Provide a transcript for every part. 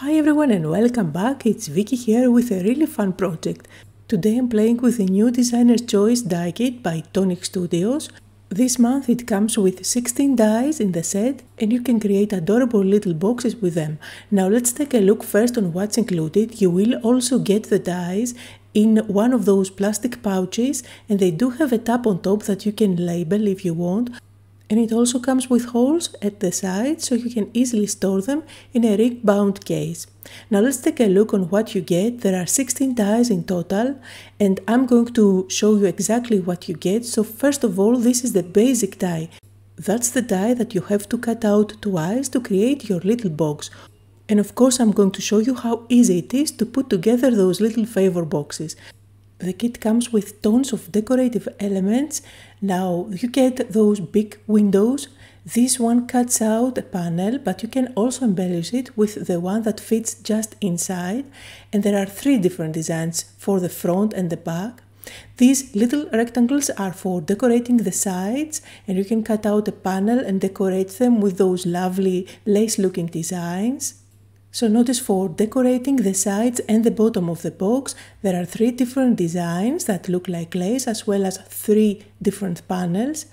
Hi everyone and welcome back, it's Vicky here with a really fun project. Today I'm playing with a new Designer's Choice die kit by Tonic Studios. This month it comes with 16 dies in the set and you can create adorable little boxes with them. Now let's take a look first on what's included. You will also get the dies in one of those plastic pouches and they do have a tab on top that you can label if you want. And it also comes with holes at the side, so you can easily store them in a ring-bound case. Now let's take a look on what you get. There are 16 dies in total, and I'm going to show you exactly what you get. So first of all, this is the basic die. That's the die that you have to cut out twice to create your little box. And of course, I'm going to show you how easy it is to put together those little favor boxes. The kit comes with tons of decorative elements. Now you get those big windows. This one cuts out a panel, but you can also embellish it with the one that fits just inside. And there are three different designs for the front and the back. These little rectangles are for decorating the sides, and you can cut out a panel and decorate them with those lovely lace-looking designs. So notice for decorating the sides and the bottom of the box, there are three different designs that look like lace as well as three different panels.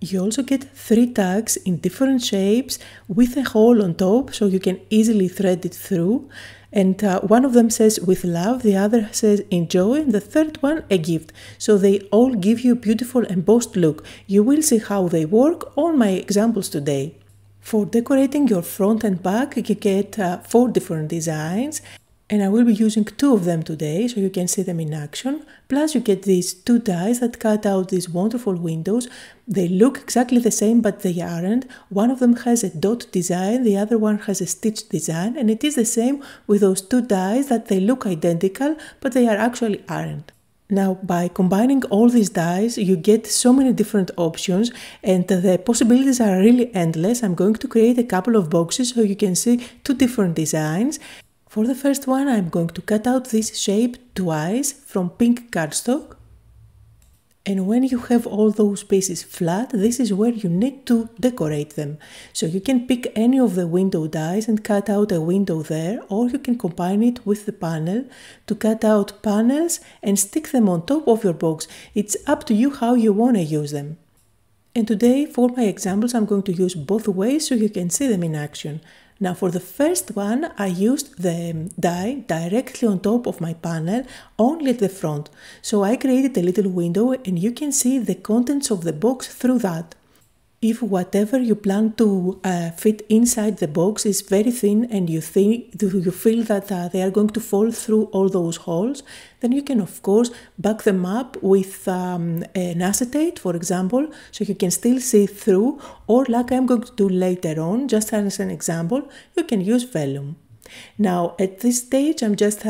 You also get three tags in different shapes with a hole on top so you can easily thread it through. And one of them says with love, the other says enjoy, and the third one a gift. So they all give you a beautiful embossed look. You will see how they work on my examples today. For decorating your front and back, you get four different designs, and I will be using two of them today so you can see them in action. Plus you get these two dies that cut out these wonderful windows. They look exactly the same, but they aren't. One of them has a dot design, the other one has a stitch design, and it is the same with those two dies that they look identical, but they actually aren't. Now, by combining all these dies, you get so many different options and the possibilities are really endless. I'm going to create a couple of boxes so you can see two different designs. For the first one, I'm going to cut out this shape twice from pink cardstock. And when you have all those pieces flat, this is where you need to decorate them. So you can pick any of the window dies and cut out a window there, or you can combine it with the panel to cut out panels and stick them on top of your box. It's up to you how you want to use them. And today, for my examples, I'm going to use both ways so you can see them in action. Now for the first one, I used the die directly on top of my panel, only at the front. So I created a little window and you can see the contents of the box through that. If whatever you plan to fit inside the box is very thin and you feel that they are going to fall through all those holes, then you can of course back them up with an acetate, for example, so you can still see through, or like I'm going to do later on, just as an example, you can use vellum. Now at this stage I'm just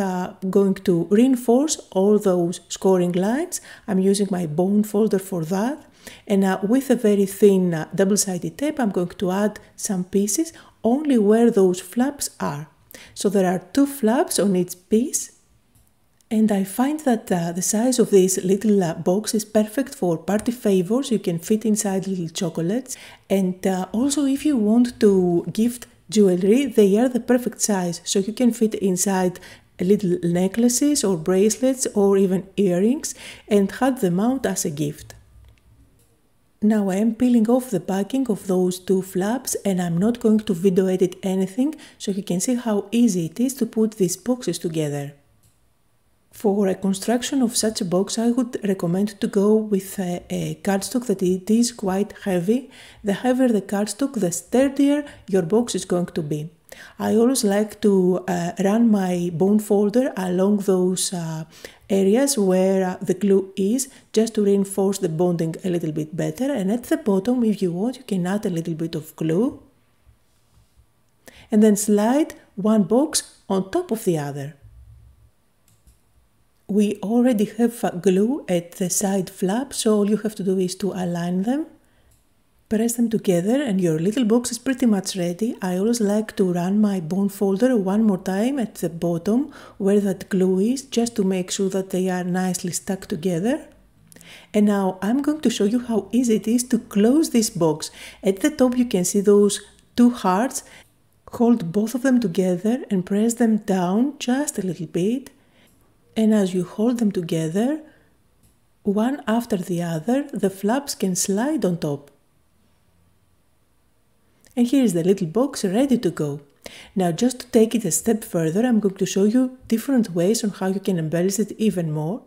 going to reinforce all those scoring lines. I'm using my bone folder for that. And with a very thin double-sided tape, I'm going to add some pieces only where those flaps are. So there are two flaps on each piece. And I find that the size of this little box is perfect for party favors. You can fit inside little chocolates. And also if you want to gift jewelry, they are the perfect size. So you can fit inside little necklaces or bracelets or even earrings and hand them out as a gift. Now I am peeling off the backing of those two flaps and I'm not going to video edit anything so you can see how easy it is to put these boxes together. For a construction of such a box I would recommend to go with a cardstock that it is quite heavy. The heavier the cardstock, the sturdier your box is going to be. I always like to run my bone folder along those areas where the glue is, just to reinforce the bonding a little bit better. And at the bottom, if you want, you can add a little bit of glue. And then slide one box on top of the other. We already have glue at the side flap, so all you have to do is to align them. Press them together and your little box is pretty much ready. I always like to run my bone folder one more time at the bottom where that glue is, just to make sure that they are nicely stuck together. And now I'm going to show you how easy it is to close this box. At the top you can see those two hearts. Hold both of them together and press them down just a little bit, and as you hold them together, one after the other, the flaps can slide on top. And here is the little box ready to go. Now, just to take it a step further, I'm going to show you different ways on how you can embellish it even more.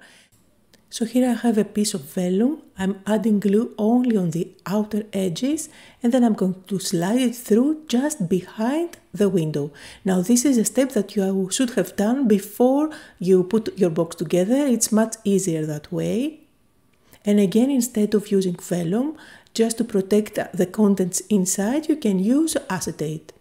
So here I have a piece of vellum. I'm adding glue only on the outer edges, and then I'm going to slide it through just behind the window. Now, this is a step that you should have done before you put your box together. It's much easier that way. And again, instead of using vellum, just to protect the contents inside, you can use acetate.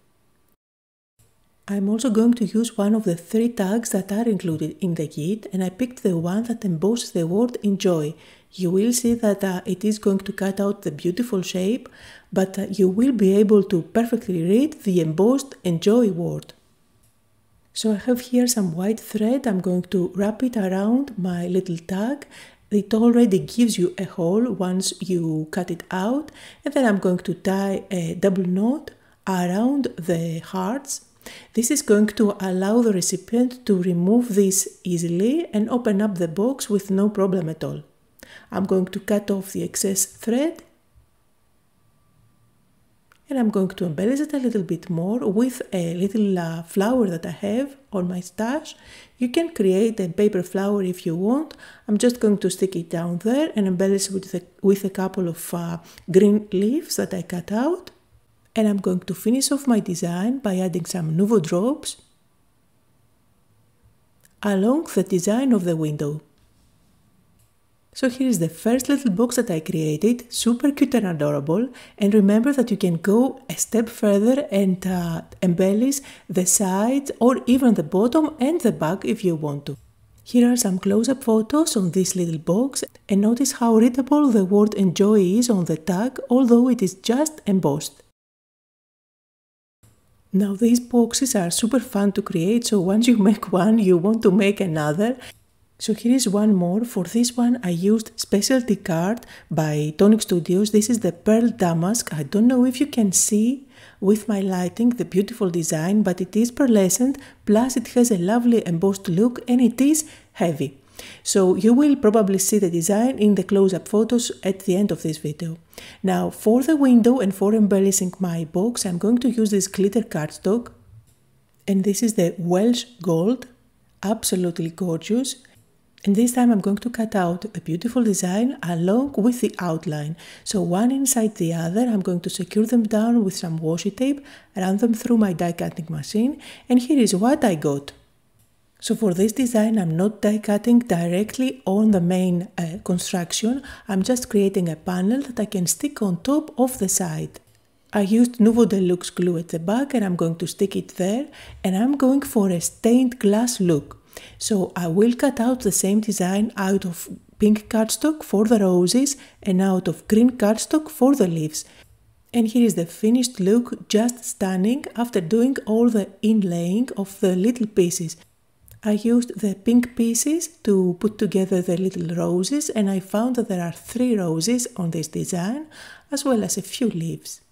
I'm also going to use one of the 3 tags that are included in the kit, and I picked the one that embosses the word enjoy. You will see that it is going to cut out the beautiful shape, but you will be able to perfectly read the embossed enjoy word. So I have here some white thread. I'm going to wrap it around my little tag. It already gives you a hole once you cut it out, and then I'm going to tie a double knot around the hearts. This is going to allow the recipient to remove this easily and open up the box with no problem at all. I'm going to cut off the excess thread, and I'm going to embellish it a little bit more with a little flower that I have on my stash. You can create a paper flower if you want. I'm just going to stick it down there and embellish with a couple of green leaves that I cut out. And I'm going to finish off my design by adding some Nuvo drops along the design of the window. So here is the first little box that I created, super cute and adorable. And remember that you can go a step further and embellish the sides or even the bottom and the back if you want to. Here are some close-up photos on this little box, and notice how readable the word enjoy is on the tag, although it is just embossed. Now, these boxes are super fun to create, so once you make one, you want to make another. So here is one more. For this one, I used specialty card by Tonic Studios. This is the Pearl Damask. I don't know if you can see with my lighting the beautiful design, but it is pearlescent, plus it has a lovely embossed look, and it is heavy. So you will probably see the design in the close-up photos at the end of this video. Now, for the window and for embellishing my box, I'm going to use this glitter cardstock, and this is the Welsh Gold, absolutely gorgeous. And this time I'm going to cut out a beautiful design along with the outline. So one inside the other, I'm going to secure them down with some washi tape, run them through my die cutting machine, and here is what I got. So for this design, I'm not die cutting directly on the main construction. I'm just creating a panel that I can stick on top of the side. I used Nuvo Deluxe glue at the back, and I'm going to stick it there, and I'm going for a stained glass look. So I will cut out the same design out of pink cardstock for the roses and out of green cardstock for the leaves. And here is the finished look, just stunning after doing all the inlaying of the little pieces. I used the pink pieces to put together the little roses, and I found that there are 3 roses on this design as well as a few leaves.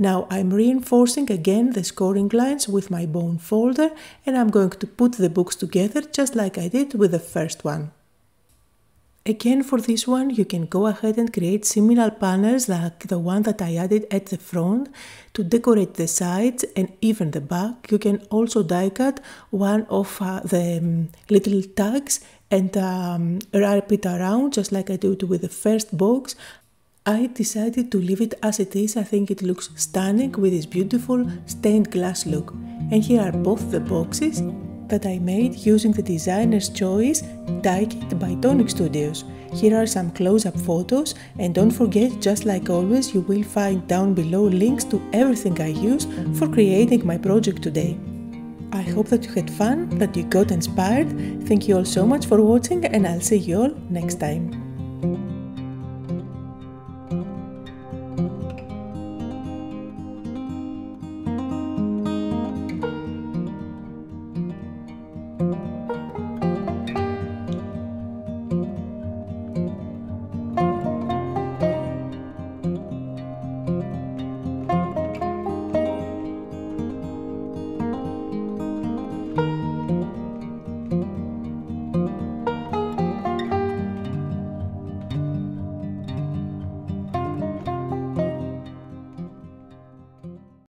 Now I'm reinforcing again the scoring lines with my bone folder, and I'm going to put the books together just like I did with the first one. Again, for this one, you can go ahead and create similar panels like the one that I added at the front to decorate the sides and even the back. You can also die cut one of the little tags and wrap it around just like I did with the first box. I decided to leave it as it is. I think it looks stunning with this beautiful stained glass look. And here are both the boxes that I made using the Designer's Choice die kit by Tonic Studios. Here are some close-up photos, and don't forget, just like always, you will find down below links to everything I use for creating my project today. I hope that you had fun, that you got inspired. Thank you all so much for watching, and I'll see you all next time.